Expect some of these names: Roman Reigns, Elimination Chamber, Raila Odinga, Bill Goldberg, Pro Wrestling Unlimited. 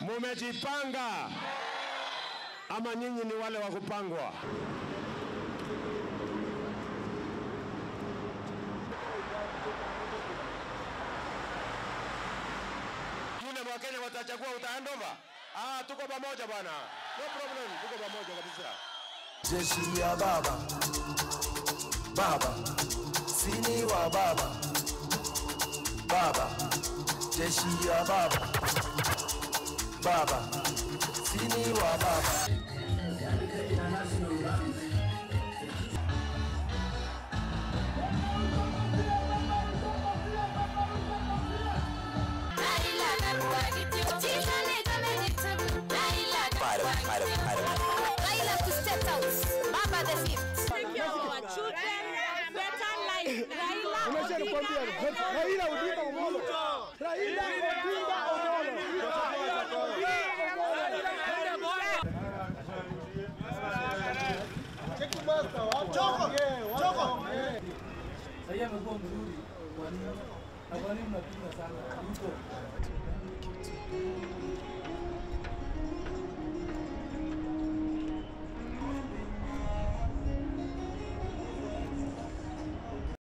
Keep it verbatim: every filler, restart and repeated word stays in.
Mumejipanga ama nyinyi ni wale wa kupangwa? Yule Wakenya watachagua utaandova. Ah, tuko pamoja bwana. No problem, tuko pamoja kabisa. Jeshi ya baba. Baba. Sini wa baba. Baba. Jeshi ya baba. Baba, Sini wa baba. Raila to step out. Baba the fifth. Take care of our children. Better life. Raila Odinga. Raila Odinga. Choko! Choko!